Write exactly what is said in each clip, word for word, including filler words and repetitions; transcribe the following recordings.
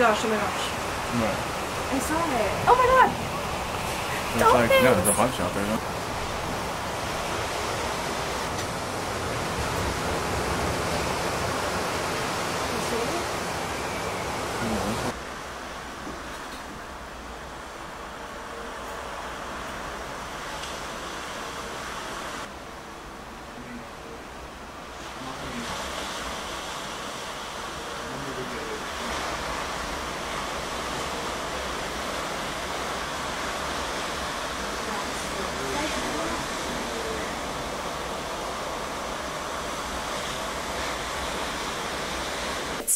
gosh, oh my gosh. What? I saw it. Oh my god. It's Dolphins. Like, no, there's a bunch out there, no?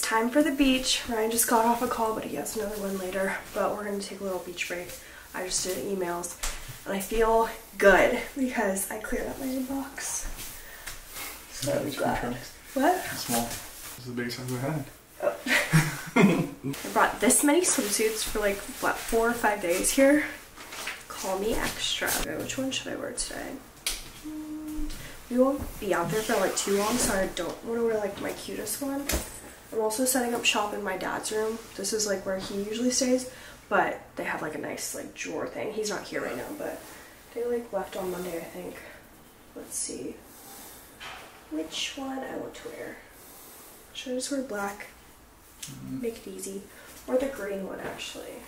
Time for the beach. Ryan just got off a call, but he has another one later. But we're gonna take a little beach break. I just did emails and I feel good because I cleared out my inbox. So yeah, it's glad. What? Small. This is the biggest size I had. Oh. I brought this many swimsuits for like what, four or five days here. Call me extra. Okay, which one should I wear today? Mm, we won't be out there for like too long, so I don't want to wear like my cutest one. I'm also setting up shop in my dad's room. This is like where he usually stays, but they have like a nice like drawer thing. He's not here right now, but they like left on Monday, I think. Let's see which one I want to wear. Should I just wear black? Mm-hmm. Make it easy. Or the green one, actually.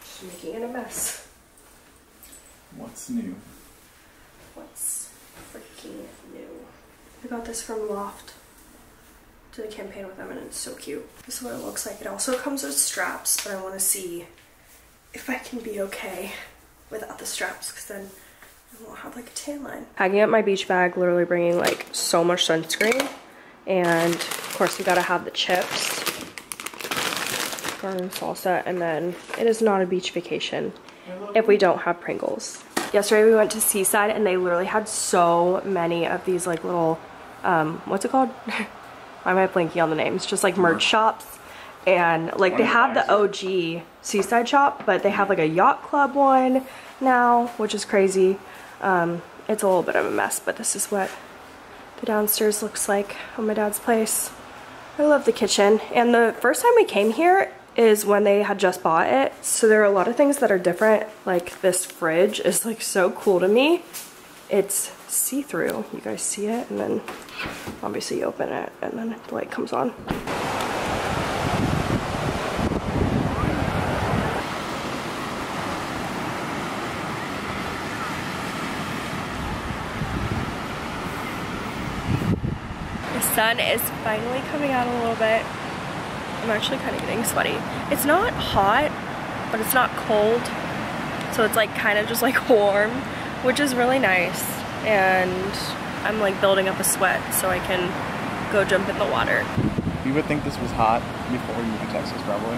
Just making it a mess. What's new? What's freaking new? I got this from Loft. The campaign with them and it's so cute. This is what it looks like. It also comes with straps, but I want to see if I can be okay without the straps because then I won't have like a tan line. Packing up my beach bag, literally bringing like so much sunscreen, and of course you gotta have the chips, garden salsa, and then it is not a beach vacation if we don't have Pringles. Yesterday we went to Seaside and they literally had so many of these like little um what's it called? Why am I blanking on the names? Just like merch shops, and like they have the O G Seaside shop, but they have like a yacht club one now, which is crazy. Um, it's a little bit of a mess, but this is what the downstairs looks like on my dad's place. I love the kitchen, and the first time we came here is when they had just bought it, so there are a lot of things that are different. Like this fridge is like so cool to me. It's see-through, you guys see it, and then obviously you open it and then the light comes on. The sun is finally coming out a little bit. I'm actually kind of getting sweaty. It's not hot, but it's not cold, so it's like kind of just like warm, which is really nice, and I'm like building up a sweat so I can go jump in the water. You would think this was hot before you moved to Texas, probably.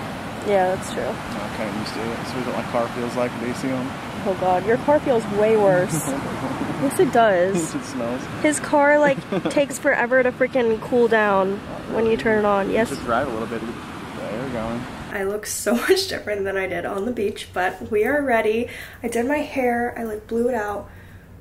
Yeah, that's true. I'm kind of used to it. This is what my car feels like when they see them. Oh god, your car feels way worse. Yes, it does. It smells. His car like takes forever to freaking cool down really. When you turn it on. You yes. Just drive a little bit. The air going. I look so much different than I did on the beach, but we are ready. I did my hair, I like blew it out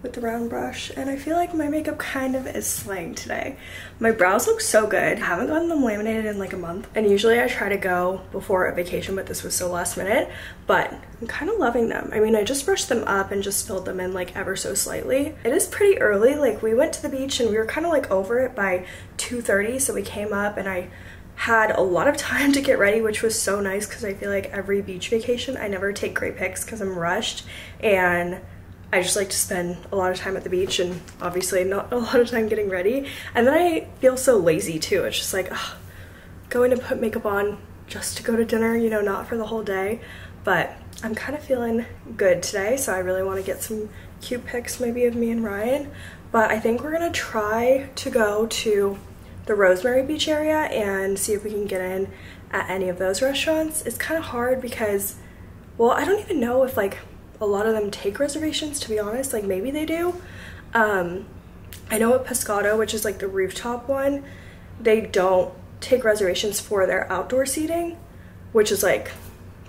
with the round brush, and I feel like my makeup kind of is slaying today. My brows look so good. I haven't gotten them laminated in like a month, and usually I try to go before a vacation, but this was so last minute, but I'm kind of loving them. I mean, I just brushed them up and just filled them in like ever so slightly. It is pretty early. Like we went to the beach and we were kind of like over it by two thirty, so we came up and I had a lot of time to get ready, which was so nice because I feel like every beach vacation I never take great pics because I'm rushed, and I just like to spend a lot of time at the beach and obviously not a lot of time getting ready. And then I feel so lazy too. It's just like, ugh, going to put makeup on just to go to dinner, you know, not for the whole day. But I'm kind of feeling good today, so I really want to get some cute pics maybe of me and Ryan. But I think we're gonna try to go to the Rosemary Beach area and see if we can get in at any of those restaurants. It's kind of hard because, well, I don't even know if like a lot of them take reservations, to be honest. Like maybe they do. Um, I know at Pescado, which is like the rooftop one, they don't take reservations for their outdoor seating, which is like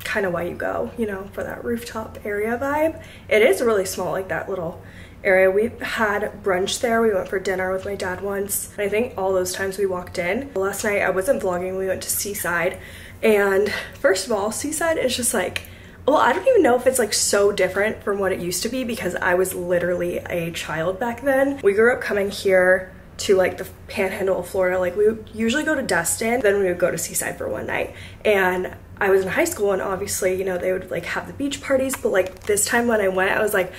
kind of why you go, you know, for that rooftop area vibe. It is really small, like that little area. We had brunch there. We went for dinner with my dad once. And I think all those times we walked in. Last night I wasn't vlogging. We went to Seaside. And first of all, Seaside is just like, well, I don't even know if it's like so different from what it used to be because I was literally a child back then. We grew up coming here to like the panhandle of Florida. Like we would usually go to Destin, then we would go to Seaside for one night. And I was in high school and obviously, you know, they would like have the beach parties, but like this time when I went, I was like,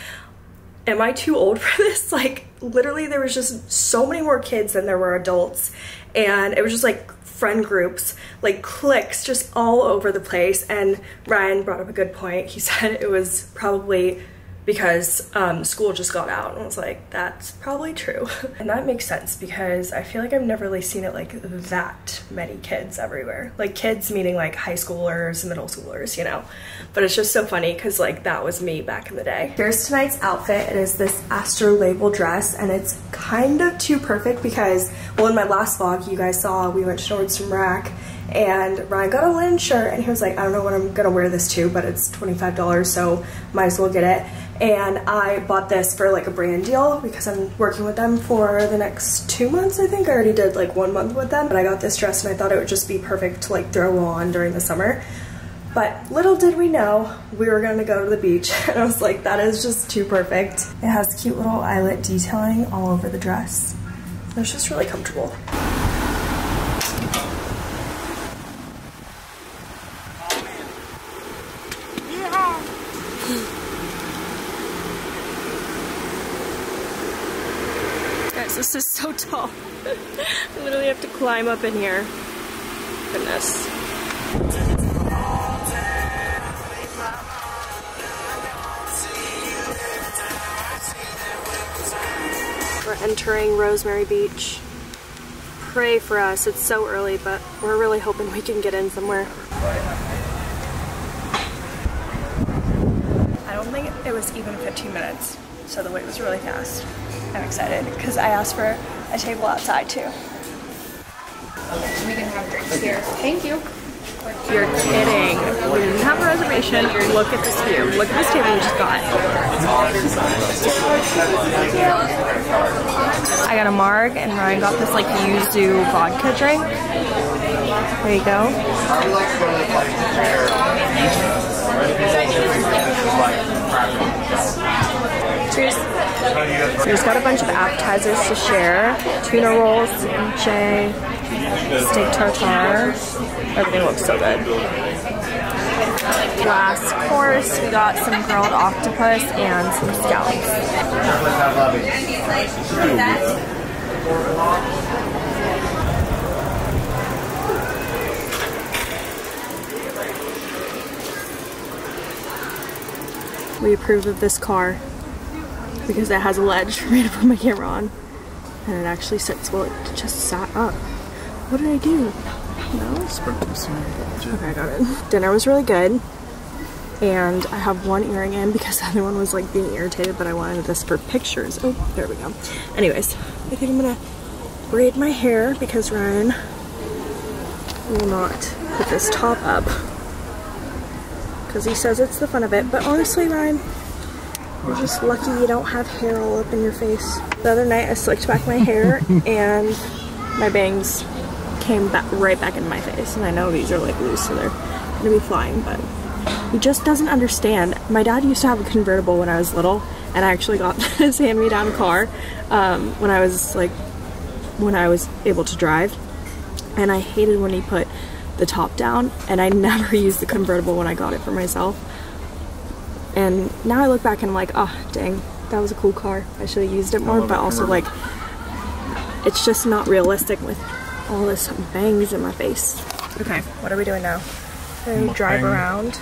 am I too old for this? Like literally there was just so many more kids than there were adults. And it was just like friend groups, like cliques just all over the place. And Ryan brought up a good point. He said it was probably because um, school just got out, and I was like, that's probably true. And that makes sense because I feel like I've never really seen it like that many kids everywhere. Like kids meaning like high schoolers, middle schoolers, you know? But it's just so funny because like that was me back in the day. Here's tonight's outfit. It is this Astro label dress and it's kind of too perfect because, well, in my last vlog you guys saw we went to Nordstrom Rack and Ryan got a linen shirt and he was like, I don't know what I'm gonna wear this to, but it's twenty-five dollars, so might as well get it. And I bought this for like a brand deal because I'm working with them for the next two months, I think. I already did like one month with them, but I got this dress and I thought it would just be perfect to like throw on during the summer. But little did we know, we were gonna go to the beach and I was like, that is just too perfect. It has cute little eyelet detailing all over the dress. So it's just really comfortable. This is so tall. I literally have to climb up in here. Goodness. We're entering Rosemary Beach. Pray for us. It's so early, but we're really hoping we can get in somewhere. I don't think it was even fifteen minutes, so the wait was really fast. I'm excited because I asked for a table outside too. We can have drinks here. Thank you. You're kidding. We didn't have a reservation. Look at this view. Look at this table we just got. I got a marg and Ryan got this like yuzu vodka drink. There you go. Cheers. So he's got a bunch of appetizers to share. Tuna rolls, ceviche, steak tartare. Everything looks so good. Last course, we got some grilled octopus and some scallops. We approve of this car, because it has a ledge for me to put my camera on. And it actually sits, well, it just sat up. What did I do? No? Okay, I got it. Dinner was really good. And I have one earring in because the other one was like being irritated, but I wanted this for pictures. Oh, there we go. Anyways, I think I'm gonna braid my hair because Ryan will not put this top up. Because he says it's the fun of it, but honestly, Ryan, you're just lucky you don't have hair all up in your face. The other night I slicked back my hair and my bangs came back right back in my face. And I know these are like loose, so they're gonna be flying, but he just doesn't understand. My dad used to have a convertible when I was little, and I actually got this hand-me-down car um, when I was like, when I was able to drive. And I hated when he put the top down, and I never used the convertible when I got it for myself. And now I look back and I'm like, oh, dang, that was a cool car. I should have used it more, but also like, it's just not realistic with all this bangs in my face. Okay, what are we doing now? I drive around.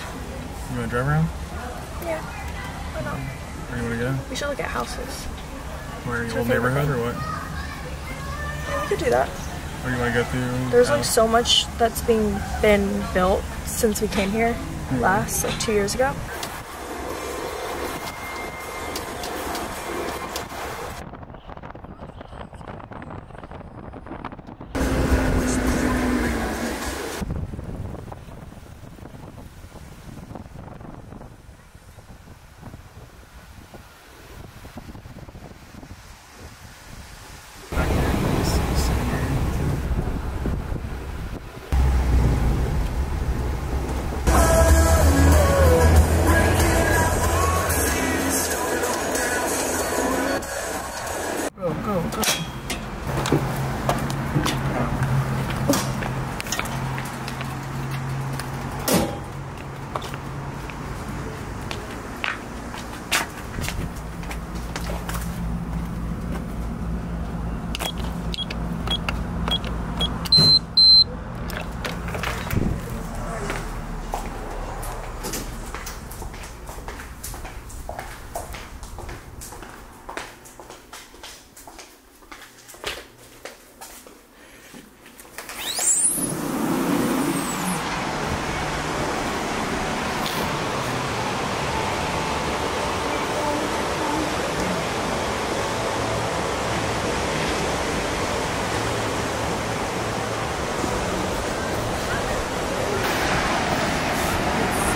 You want to drive around? Yeah, why not? Where do you want to go? We should look at houses. Where, your old neighborhood or what? Yeah, we could do that. Or you want to go through? There's like so much that's being been built since we came here last, like two years ago.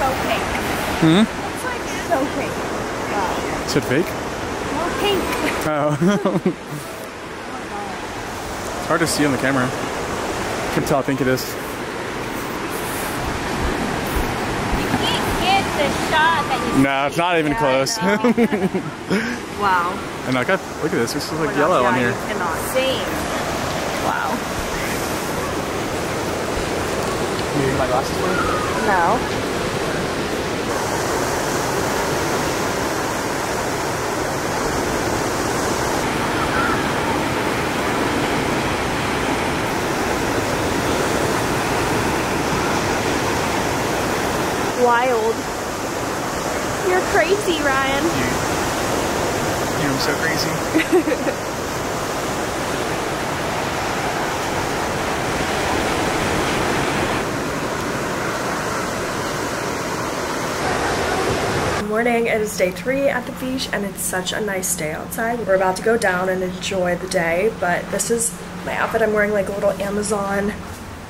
so pink. Hmm? It's like so pink. Wow. Is it fake? No, pink. Oh. It's hard to see on the camera. I can tell I think it is. The shot that you no, it's not even yeah, close. Wow. And I got, look at this, this is like We're yellow on here. You cannot see. Wow. Can you need my glasses for me? No. Wild. You're crazy, Ryan. Dude. Dude, I'm so crazy. Good morning. It is day three at the beach, and it's such a nice day outside. We're about to go down and enjoy the day, but this is my outfit. I'm wearing like a little Amazon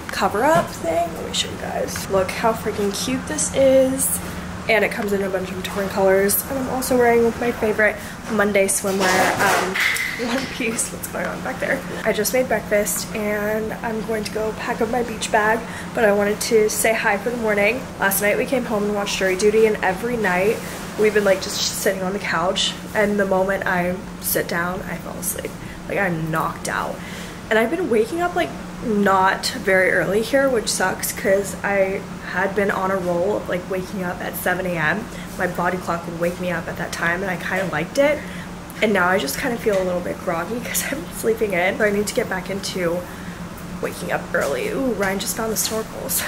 cover-up thing. Let me show you guys. Look how freaking cute this is. And it comes in a bunch of different colors. And I'm also wearing my favorite Monday swimwear um, one piece. What's going on back there? I just made breakfast and I'm going to go pack up my beach bag, but I wanted to say hi for the morning. Last night we came home and watched Jury Duty, and every night we've been like just sitting on the couch, and the moment I sit down, I fall asleep. Like I'm knocked out. And I've been waking up like not very early here, which sucks because I had been on a roll of like waking up at seven A M My body clock would wake me up at that time, and I kind of liked it. And now I just kind of feel a little bit groggy because I've been sleeping in. So I need to get back into waking up early. Ooh, Ryan just found the snorkels.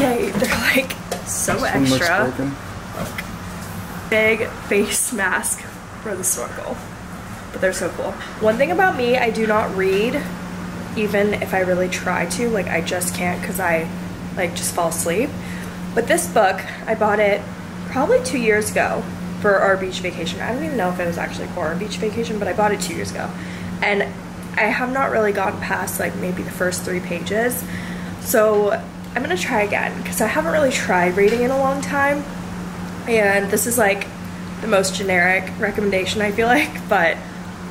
Yay, they're like so extra. Look, big face mask for the snorkel, but they're so cool. One thing about me, I do not read. Even if I really try to, like I just can't because I like just fall asleep. But this book, I bought it probably two years ago for our beach vacation. I don't even know if it was actually for our beach vacation, but I bought it two years ago. And I have not really gotten past like maybe the first three pages. So I'm gonna try again because I haven't really tried reading in a long time. And this is like the most generic recommendation I feel like, but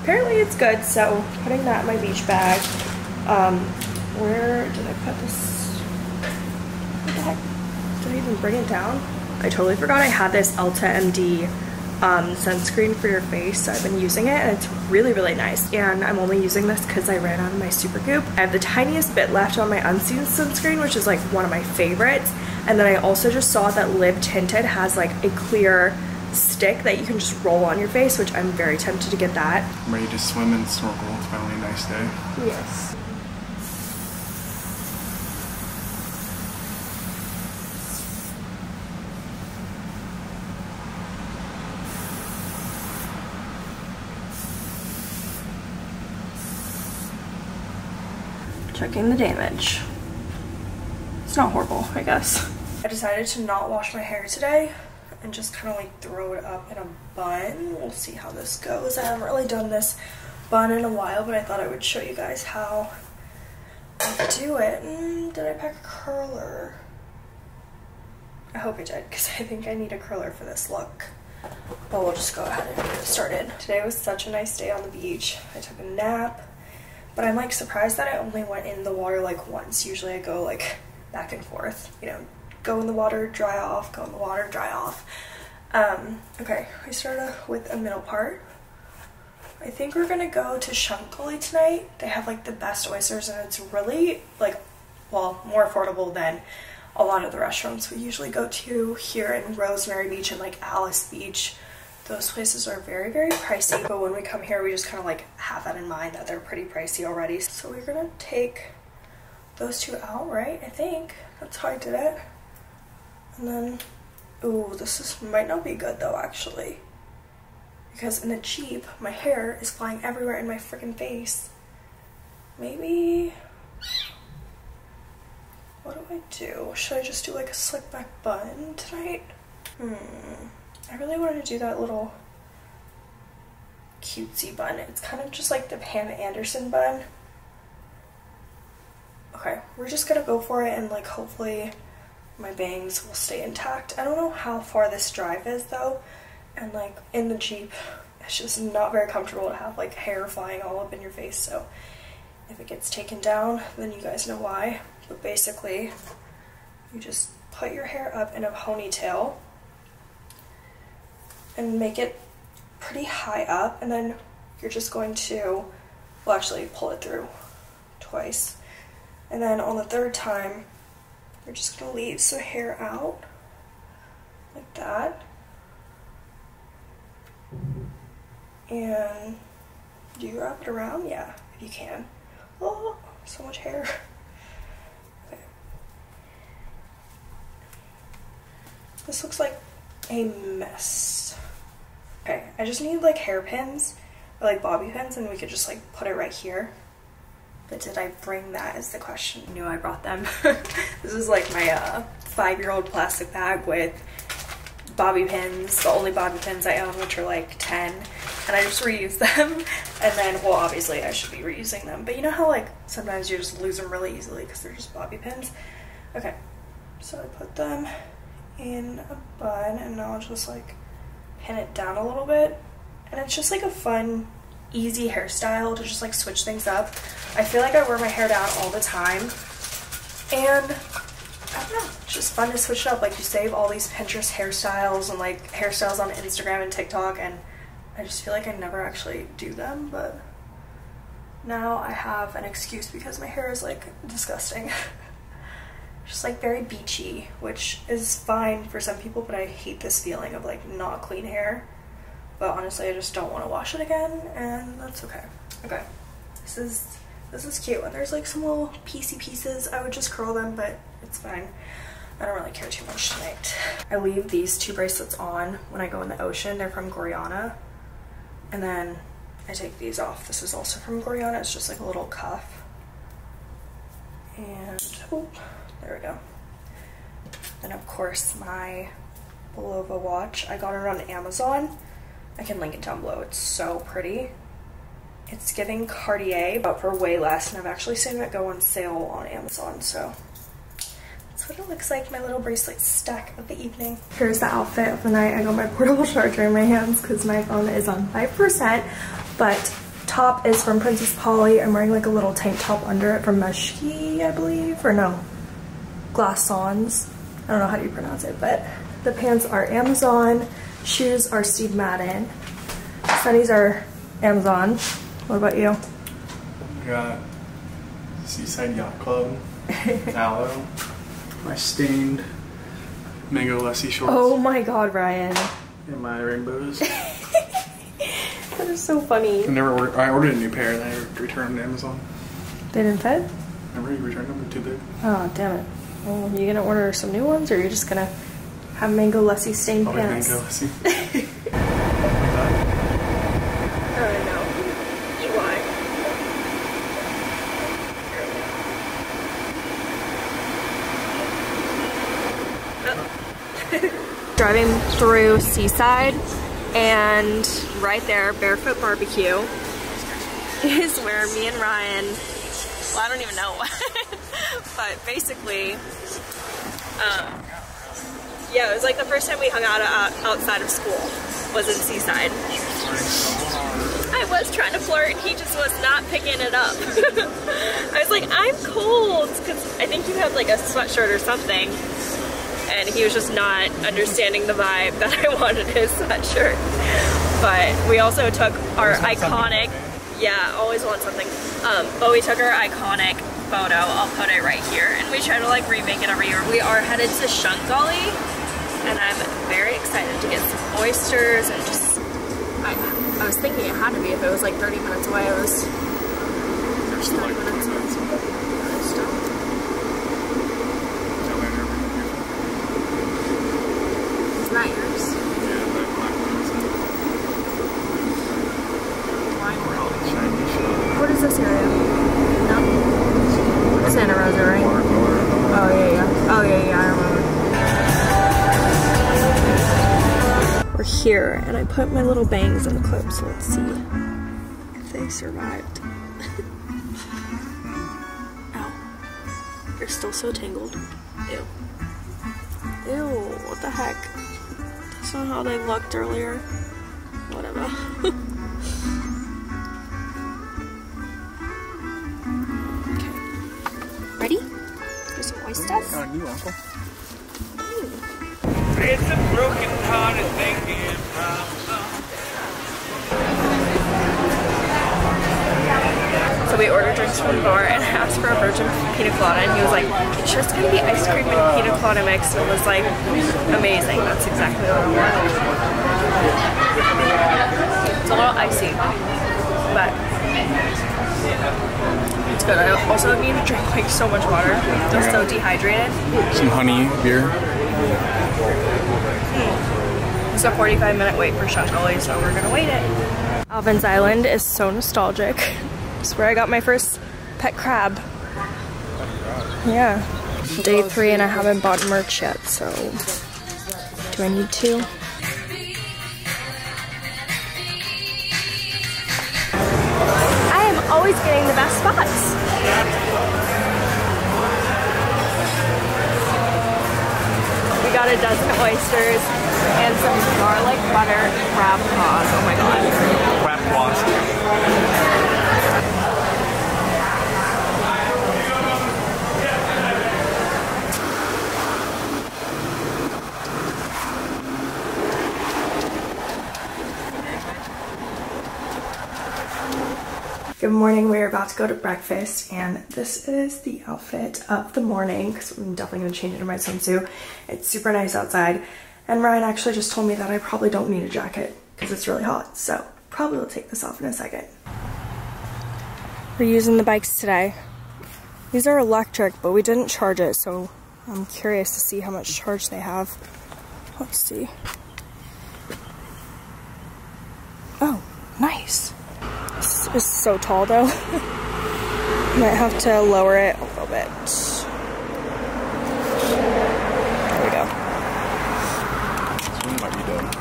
apparently it's good. So putting that in my beach bag. Um, where did I put this? What the heck? Did I even bring it down? I totally forgot I had this Elta M D um, sunscreen for your face, so I've been using it, and it's really, really nice. And I'm only using this because I ran out of my Supergoop. I have the tiniest bit left on my unseen sunscreen, which is like one of my favorites. And then I also just saw that Live Tinted has like a clear stick that you can just roll on your face, which I'm very tempted to get that. I'm ready to swim and snorkel. It's finally a nice day. Yes. Checking the damage. It's not horrible, I guess. I decided to not wash my hair today and just kind of like throw it up in a bun. We'll see how this goes. I haven't really done this bun in a while, but I thought I would show you guys how I do it. Mm, did I pack a curler? I hope I did, because I think I need a curler for this look. But we'll just go ahead and get it started. Today was such a nice day on the beach. I took a nap. But I'm like surprised that I only went in the water like once. Usually I go like back and forth, you know, go in the water, dry off, go in the water, dry off. Um, okay, we start off with a middle part. I think we're gonna go to Shunkoli tonight. They have like the best oysters, and it's really like, well, more affordable than a lot of the restaurants we usually go to here in Rosemary Beach and like Alys Beach. Those places are very, very pricey, but when we come here, we just kind of like have that in mind that they're pretty pricey already. So we're gonna take those two out, right? I think that's how I did it. And then, ooh, this is, might not be good though, actually. Because in the Jeep, my hair is flying everywhere in my freaking face. Maybe, what do I do? Should I just do like a slick back bun tonight? Hmm. I really wanted to do that little cutesy bun. It's kind of just like the Pam Anderson bun. Okay, we're just gonna go for it, and like hopefully my bangs will stay intact. I don't know how far this drive is though, and like in the Jeep it's just not very comfortable to have like hair flying all up in your face, so if it gets taken down then you guys know why. But basically you just put your hair up in a ponytail and make it pretty high up, and then you're just going to, well, actually pull it through twice, and then on the third time you're just going to leave some hair out like that, and do you wrap it around? Yeah, if you can. Oh, so much hair. Okay. This looks like a mess. Okay, I just need like hairpins or like bobby pins, and we could just like put it right here. But did I bring that is the question. I knew I brought them. This is like my uh, five-year-old plastic bag with bobby pins, the only bobby pins I own, which are like ten, and I just reuse them. And then, well, obviously I should be reusing them, but you know how like sometimes you just lose them really easily because they're just bobby pins? Okay, so I put them in a bun, and now I'll just like pin it down a little bit, and it's just like a fun, easy hairstyle to just like switch things up. I feel like I wear my hair down all the time, and I don't know, it's just fun to switch it up. Like, you save all these Pinterest hairstyles and like hairstyles on Instagram and TikTok, and I just feel like I never actually do them, but now I have an excuse because my hair is like disgusting. Just like very beachy, which is fine for some people, but I hate this feeling of like not clean hair. But honestly, I just don't want to wash it again, and that's okay. Okay, this is this is cute, and there's like some little piecey pieces. I would just curl them, but it's fine. I don't really care too much tonight. I leave these two bracelets on when I go in the ocean. They're from Goriana, and then I take these off. This is also from Goriana. It's just like a little cuff, and oh, there we go. Then of course my Bulova watch. I got it on Amazon. I can link it down below. It's so pretty. It's giving Cartier, but for way less, and I've actually seen it go on sale on Amazon, so that's what it looks like. My little bracelet stack of the evening. Here's the outfit of the night. I got my portable charger in my hands because my phone is on five percent, but top is from Princess Polly. I'm wearing like a little tank top under it from Meshki, I believe, or no, Glassons. I don't know how you pronounce it, but the pants are Amazon. Shoes are Steve Madden. Sunnies are Amazon. What about you? I got Seaside Yacht Club, Aloe, my stained mango lassie shorts. Oh my god, Ryan. And my rainbows. That is so funny. I never ordered, I ordered a new pair and I returned them to Amazon. They didn't fit? I already returned them, they're too big. Oh, damn it. Well, are you going to order some new ones, or are you just going to have mango lassi stained I'll pants? Mango lassi. I don't know. July. Oh. Driving through Seaside, and right there, Barefoot Barbecue is where me and Ryan, well, I don't even know why, but basically, um, yeah, it was like the first time we hung out uh, outside of school was in Seaside. I was trying to flirt, and he just was not picking it up. I was like, I'm cold, because I think you had like a sweatshirt or something, and he was just not understanding the vibe that I wanted his sweatshirt. But we also took our iconic, yeah, always want something, um, but we took our iconic photo, I'll put it right here, and we try to like remake it every year. We are headed to Shunkoli, and I'm very excited to get some oysters, and just, I, I was thinking it had to be, if it was like thirty minutes away, it was, it was thirty minutes away. Isn't that yours? Yeah, but mine wasn't. Wine world. Chinese. What is this area? No. Santa Rosa, right? Oh yeah, yeah. Oh yeah, yeah, I remember. We're here, and I put my little bangs in the clip, so let's see if they survived. Ow. They're still so tangled. Ew. the heck? I saw how they looked earlier. Whatever. Okay. Ready? Here's some oysters. On you, Uncle. It's a broken hearted thinking problem. So we ordered drinks from the bar and asked for a virgin pina colada, and he was like, it's just gonna be ice cream and pina colada mix, and it was like amazing. That's exactly what I wanted. It's a little icy, but it's good. I also need to drink like so much water. They're so dehydrated. Some honey beer. Mm. It's a forty-five minute wait for Shunkoli, so we're gonna wait it. Alvin's Island is so nostalgic. It's where I got my first pet crab. Yeah. Day three and I haven't bought merch yet, so do I need to? I am always getting the best spots. Got a dozen oysters and some garlic butter crab claws. Oh my god. Crab claws. Good morning. We're about to go to breakfast, and this is the outfit of the morning because I'm definitely going to change into my swimsuit. It's super nice outside, and Ryan actually just told me that I probably don't need a jacket because it's really hot, so probably will take this off in a second. We're using the bikes today. These are electric, but we didn't charge it, so I'm curious to see how much charge they have. Let's see. Oh, nice. This is so tall though. Might have to lower it a little bit. There we go. This one might be dead.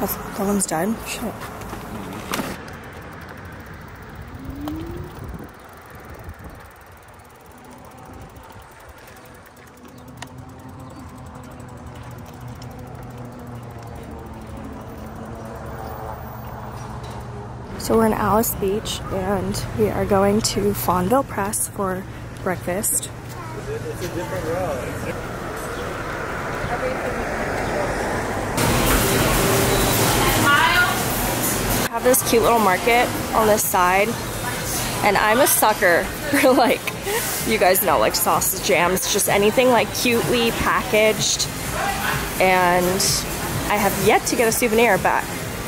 That's, that one's dead? Shit. So we're in Alys Beach, and we are going to Fondville Press for breakfast. It's a different road. I have this cute little market on this side, and I'm a sucker for, like, you guys know, like sausage jams, just anything like cutely packaged. And I have yet to get a souvenir back.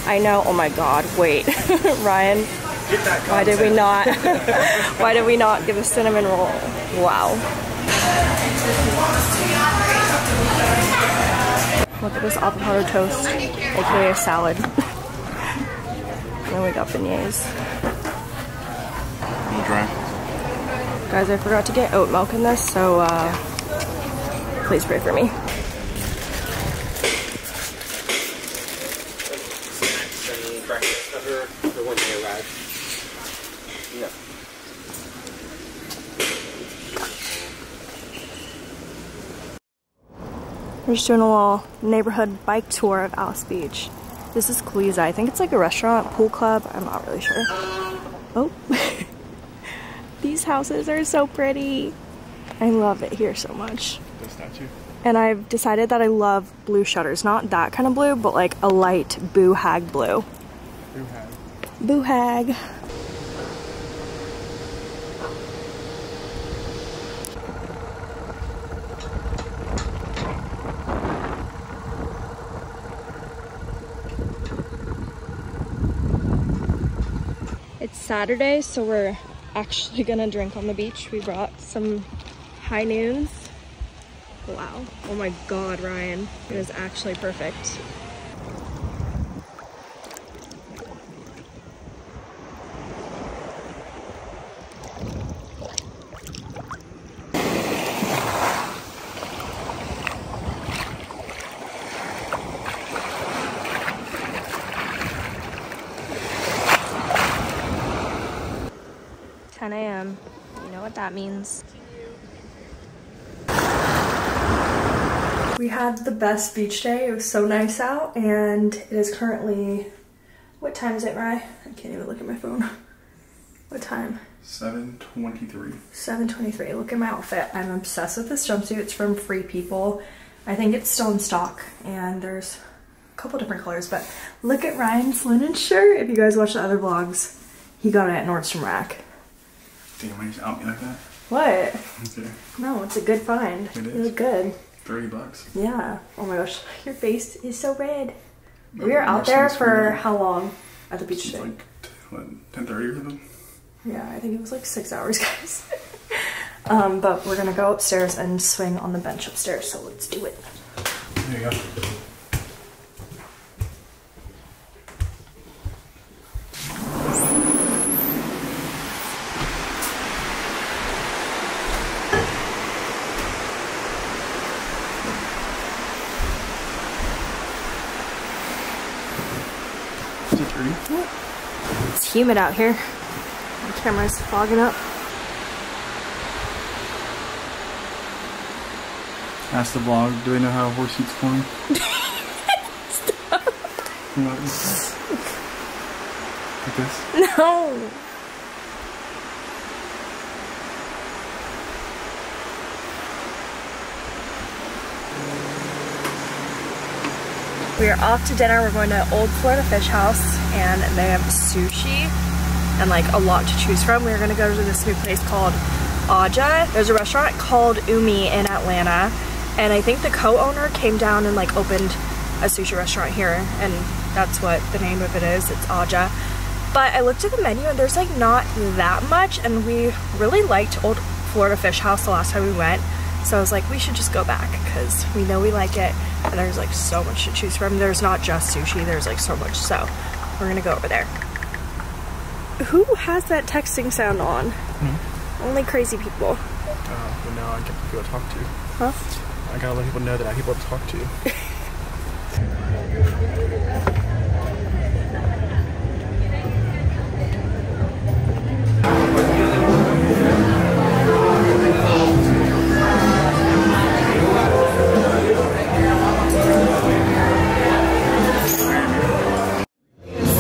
I know, oh my god, wait, Ryan, why did we not, why did we not give a cinnamon roll? Wow. Look at this avocado toast, aka a salad. And then we got beignets. I'm dry. Guys, I forgot to get oat milk in this, so uh, please pray for me. We're just doing a little neighborhood bike tour of Alys Beach. This is Kluiza. I think it's like a restaurant, pool club. I'm not really sure. Oh. These houses are so pretty. I love it here so much. The statue. And I've decided that I love blue shutters. Not that kind of blue, but like a light boo-hag blue. Boo-hag. Boo-hag. Saturday, so we're actually gonna drink on the beach. We brought some High Noons. Wow. Oh my god, Ryan. It is actually perfect. ten a m You know what that means. We had the best beach day. It was so nice out, and it is currently, what time is it, Rye? I can't even look at my phone. What time? seven twenty-three. seven twenty-three. Look at my outfit. I'm obsessed with this jumpsuit. It's from Free People. I think it's still in stock, and there's a couple different colors, but look at Ryan's linen shirt. If you guys watch the other vlogs, he got it at Nordstrom Rack. Damn, why you just out me like that? What? Okay. No, it's a good find. It is. It was good. thirty bucks. Yeah. Oh my gosh, your face is so red. But we were out there for how long at the beach today? Like ten thirty or something? Yeah, I think it was like six hours, guys. Um, but we're gonna go upstairs and swing on the bench upstairs, so let's do it. There you go. Is it dirty? Yep. It's humid out here. The camera's fogging up. Ask the vlog, do we know how a horse eats corn? Stop. Like this? Like this? No. We are off to dinner. We're going to Old Florida Fish House, and they have sushi and like a lot to choose from. We're gonna go to this new place called Aja. There's a restaurant called Umi in Atlanta. And I think the co-owner came down and like opened a sushi restaurant here, and that's what the name of it is. It's Aja. But I looked at the menu and there's like not that much, and we really liked Old Florida Fish House the last time we went. So I was like, we should just go back because we know we like it, and there's like so much to choose from. There's not just sushi, there's like so much. So we're gonna go over there. Who has that texting sound on? Hmm? Only crazy people. Uh, well, now I get people to talk to. Huh? I gotta let people know that I have people to talk to.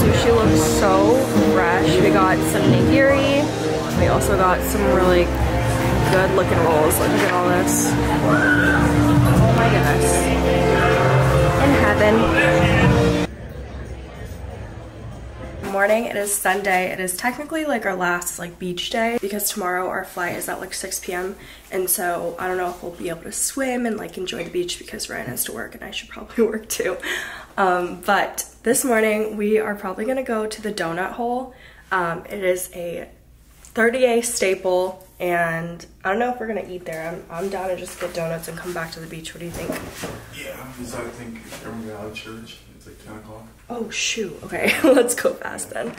Sushi looks so fresh. We got some nigiri. We also got some really good looking rolls. Look at all this. Oh my goodness. In heaven. Good morning, it is Sunday. It is technically like our last like beach day because tomorrow our flight is at like six P M And so I don't know if we'll be able to swim and like enjoy the beach because Ryan has to work and I should probably work too. Um, but this morning we are probably gonna go to the donut hole. Um, it is a thirty A staple, and I don't know if we're gonna eat there. I'm, I'm down to just get donuts and come back to the beach. What do you think? Yeah, because I think everyone got out of church. It's like ten o'clock. Oh shoot, okay, let's go fast then.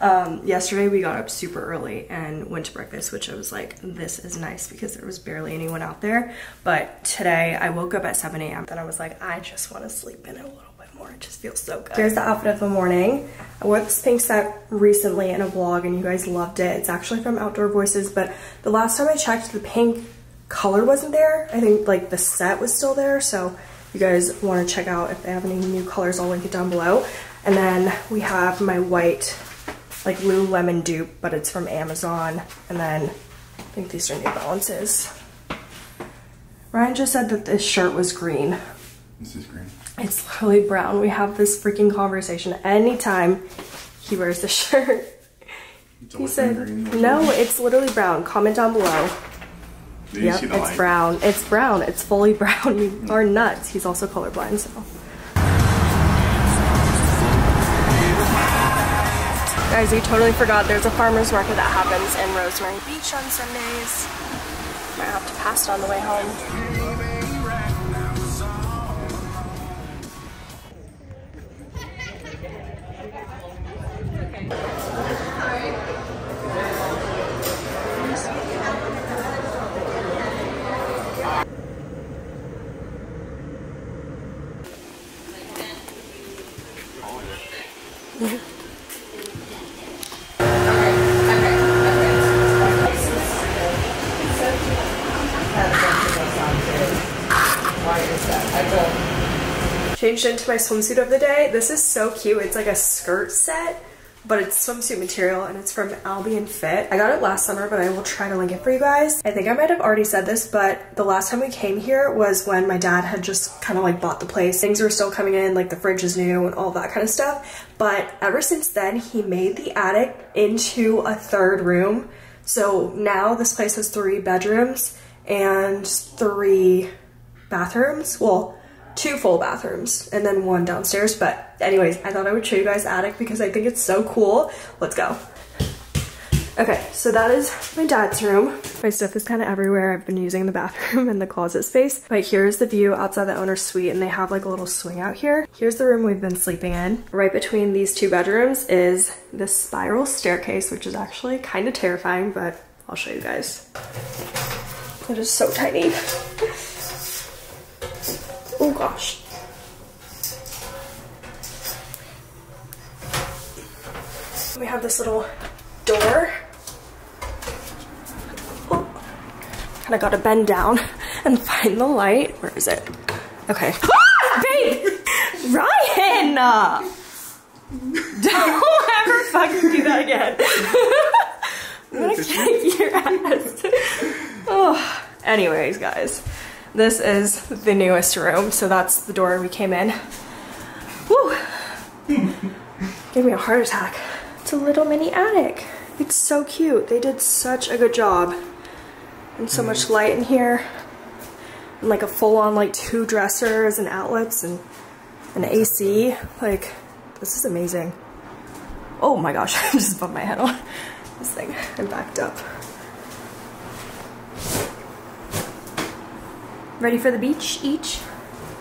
Um, yesterday we got up super early and went to breakfast, which I was like, this is nice because there was barely anyone out there. But today I woke up at seven A M and I was like, I just wanna sleep in a little bit more. It just feels so good. Here's the outfit of the morning. I wore this pink set recently in a vlog and you guys loved it. It's actually from Outdoor Voices, but the last time I checked, the pink color wasn't there. I think like the set was still there, so you guys want to check out if they have any new colors, I'll link it down below. And then we have my white like Lululemon dupe, but it's from Amazon. And then I think these are New Balances. Ryan just said that this shirt was green. This is green. It's literally brown. We have this freaking conversation anytime he wears this shirt. He said, no, it's literally brown. Comment down below. Yep, it's light. brown. It's brown. It's fully brown. You mm. are nuts. He's also colorblind, so. Guys, we totally forgot there's a farmer's market that happens in Rosemary Beach on Sundays. Might have to pass it on the way home. changed into my swimsuit of the day. This is so cute. It's like a skirt set, but it's swimsuit material, and it's from Albion Fit. I got it last summer, but I will try to link it for you guys. I think I might have already said this, but the last time we came here was when my dad had just kind of like bought the place. Things were still coming in, like the fridge is new and all that kind of stuff. But ever since then, he made the attic into a third room. So now this place has three bedrooms and three bathrooms. Well, two full bathrooms and then one downstairs. But anyways, I thought I would show you guys the attic because I think it's so cool. Let's go. Okay, so that is my dad's room. My stuff is kind of everywhere. I've been using the bathroom and the closet space. But here's the view outside the owner's suite, and they have like a little swing out here. Here's the room we've been sleeping in. Right between these two bedrooms is this spiral staircase, which is actually kind of terrifying, but I'll show you guys. It is so tiny. Oh gosh. We have this little door. Oh. And I gotta bend down and find the light. Where is it? Okay. Ah, babe! Ryan! Uh, don't ever fucking do that again. I'm gonna kick your ass. Oh. Anyways, guys. This is the newest room, so that's the door we came in. Woo! Gave me a heart attack. It's a little mini attic. It's so cute. They did such a good job. And so much light in here. And like a full-on like two dressers and outlets and an A C. Like, this is amazing. Oh my gosh, I just bumped my head on this thing and backed up. Ready for the beach, each?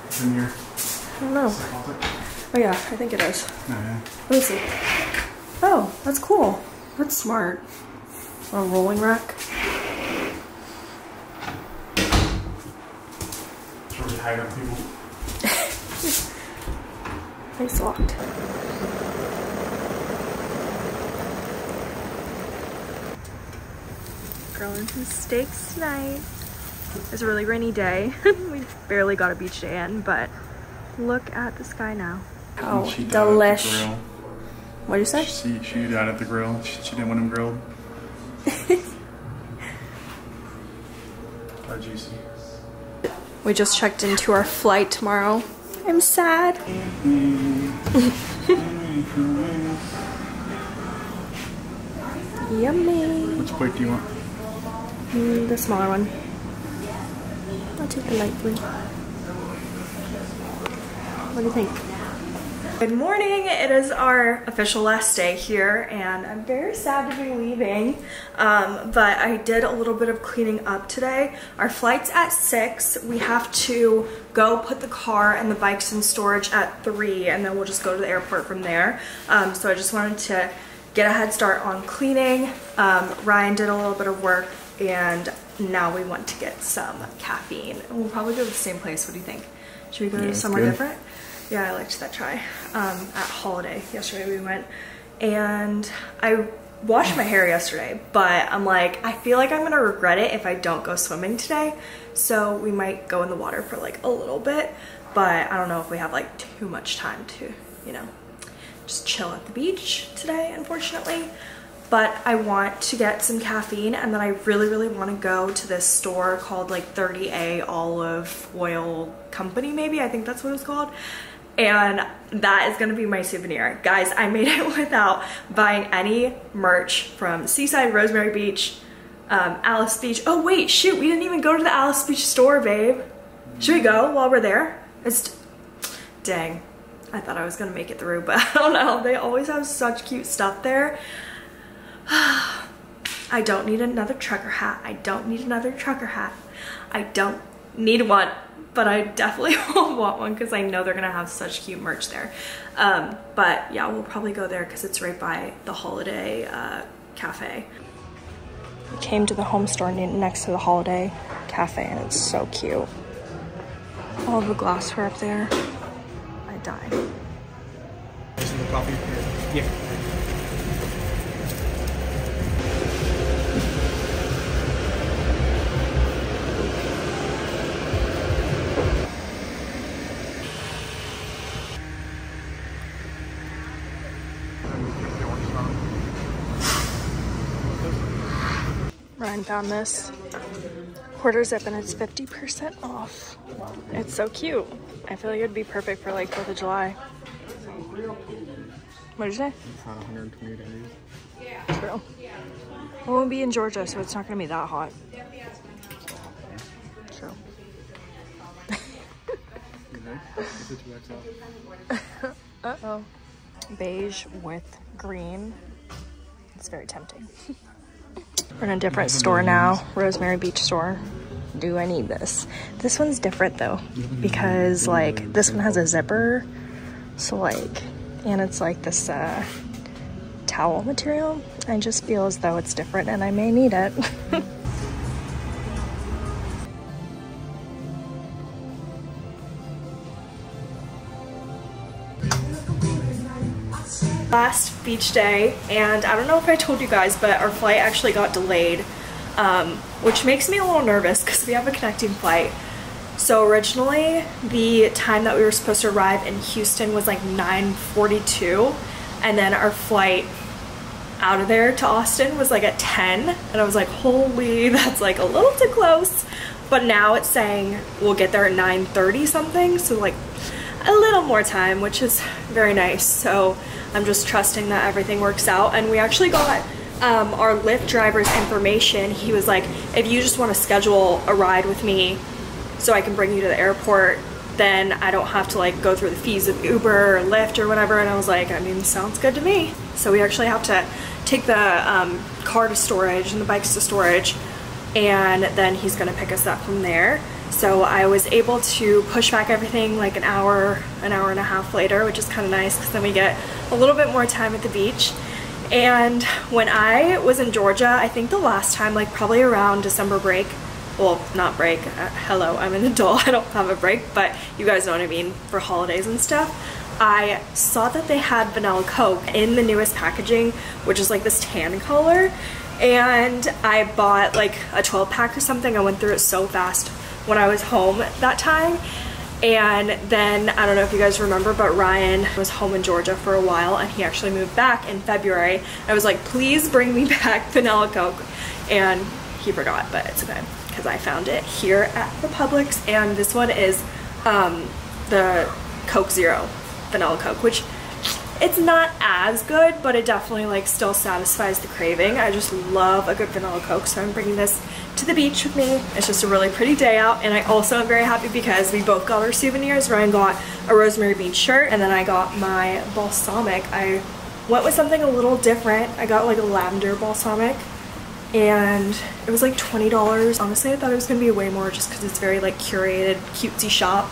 It's in here. I don't know. Oh yeah, I think it is. Oh, yeah. Let me see. Oh, that's cool. That's smart. A rolling rack. Should we hide up people? Nice locked. Grilling some steaks tonight. It's a really rainy day. We barely got a beach day in, but look at the sky now. Oh, delish. What did you say? She, she died at the grill. She, she didn't want him grilled. How juicy. We just checked into our flight tomorrow. I'm sad. Yummy. Which plate do you want? Mm, the smaller one. I'll take the light blue. What do you think? Good morning. It is our official last day here, and I'm very sad to be leaving, um, but I did a little bit of cleaning up today. Our flight's at six. We have to go put the car and the bikes in storage at three, and then we'll just go to the airport from there. Um, so I just wanted to get a head start on cleaning. Um, Ryan did a little bit of work, and now we want to get some caffeine. We'll probably go to the same place. What do you think? Should we go yeah, to somewhere good. different? Yeah, I liked that try. Um, at Holiday yesterday we went, and I washed my hair yesterday, but I'm like, I feel like I'm gonna regret it if I don't go swimming today. So we might go in the water for like a little bit, but I don't know if we have like too much time to, you know, just chill at the beach today, unfortunately. But I want to get some caffeine, and then I really, really want to go to this store called like thirty A Olive Oil Company, maybe. I think that's what it's called. And that is gonna be my souvenir. Guys, I made it without buying any merch from Seaside, Rosemary Beach, um, Alys Beach. Oh wait, shoot, we didn't even go to the Alys Beach store, babe. Should we go while we're there? It's, dang, I thought I was gonna make it through, but I don't know. They always have such cute stuff there. I don't need another trucker hat. I don't need another trucker hat. I don't need one, but I definitely will want one because I know they're gonna have such cute merch there. Um, but yeah, we'll probably go there because it's right by the Holiday uh, Cafe. We came to the home store next to the Holiday Cafe, and it's so cute. All the glassware up there. I died. Is the coffee here? Yeah. online found this quarter zip and it's fifty percent off. It's so cute. I feel like it'd be perfect for like fourth of July. What did you say? It's not one hundred twenty days. True. Well, we'll be in Georgia, so it's not gonna be that hot. True. Uh-oh. Beige with green. It's very tempting. We're in a different store now, Rosemary Beach store. Do I need this? This one's different though, because like this one has a zipper, so like, and it's like this uh, towel material. I just feel as though it's different and I may need it. Last beach day, and I don't know if I told you guys, but our flight actually got delayed, um, which makes me a little nervous because we have a connecting flight. So originally the time that we were supposed to arrive in Houston was like nine forty-two, and then our flight out of there to Austin was like at ten, and I was like, holy, that's like a little too close. But now it's saying we'll get there at nine thirty something, so like a little more time, which is very nice. So I'm just trusting that everything works out. And we actually got um, our Lyft driver's information. He was like, if you just want to schedule a ride with me so I can bring you to the airport, then I don't have to like go through the fees of Uber or Lyft or whatever. And I was like, I mean, sounds good to me. So we actually have to take the um, car to storage and the bikes to storage, and then he's gonna pick us up from there. So I was able to push back everything like an hour, an hour and a half later, which is kind of nice because then we get a little bit more time at the beach. And when I was in Georgia, I think the last time, like probably around December break, well, not break, uh, hello, I'm an adult, I don't have a break, but you guys know what I mean, for holidays and stuff. I saw that they had Vanilla Coke in the newest packaging, which is like this tan color. And I bought like a twelve pack or something. I went through it so fast when I was home that time. And then, I don't know if you guys remember, but Ryan was home in Georgia for a while and he actually moved back in February. I was like, please bring me back Vanilla Coke. And he forgot, but it's okay, because I found it here at the Publix. And this one is um, the Coke Zero Vanilla Coke, which it's not as good, but it definitely like still satisfies the craving. I just love a good Vanilla Coke, so I'm bringing this to the beach with me. It's just a really pretty day out, and I also am very happy because we both got our souvenirs. Ryan got a Rosemary Beach shirt, and then I got my balsamic. I went with something a little different. I got like a lavender balsamic, and it was like twenty dollars. Honestly, I thought it was gonna be way more just because it's very like curated, cutesy shop.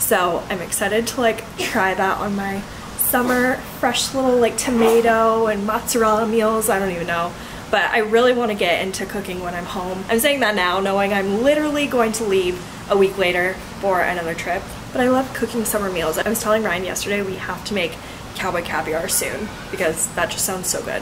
So I'm excited to like try that on my summer fresh little like tomato and mozzarella meals. I don't even know, but I really want to get into cooking when I'm home. I'm saying that now knowing I'm literally going to leave a week later for another trip, but I love cooking summer meals. I was telling Ryan yesterday we have to make cowboy caviar soon because that just sounds so good.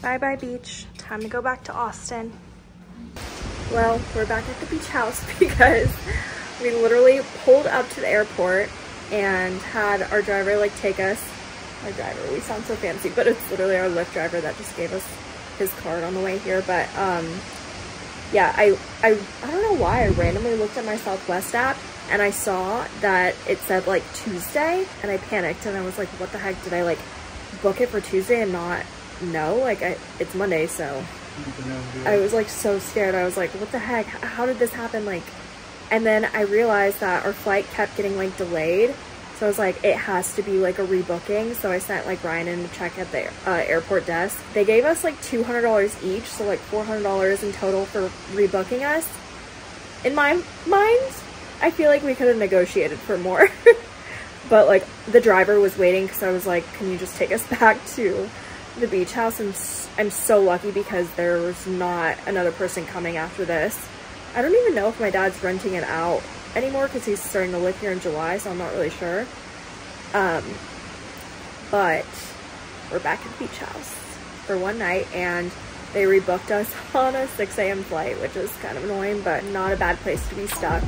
Bye-bye beach, time to go back to Austin. Well, we're back at the beach house because we literally pulled up to the airport and had our driver like take us. Our driver, we sound so fancy, but it's literally our Lyft driver that just gave us his card on the way here. But um, yeah, I, I, I don't know why I randomly looked at my Southwest app and I saw that it said like Tuesday, and I panicked and I was like, what the heck, did I like book it for Tuesday and not no, like I, it's Monday, so I was like so scared. I was like, what the heck, how did this happen? Like, and then I realized that our flight kept getting like delayed, so I was like, it has to be like a rebooking. So I sent like Ryan in to check at the uh, airport desk. They gave us like two hundred dollars each, so like four hundred dollars in total for rebooking us. In my mind, I feel like we could have negotiated for more. But like the driver was waiting because I was like, can you just take us back to the beach house? And I'm so lucky because there was not another person coming after this. I don't even know if my dad's renting it out anymore because he's starting to live here in July, so I'm not really sure. Um, but we're back at the beach house for one night, and They rebooked us on a six a m flight, which is kind of annoying, but not a bad place to be stuck.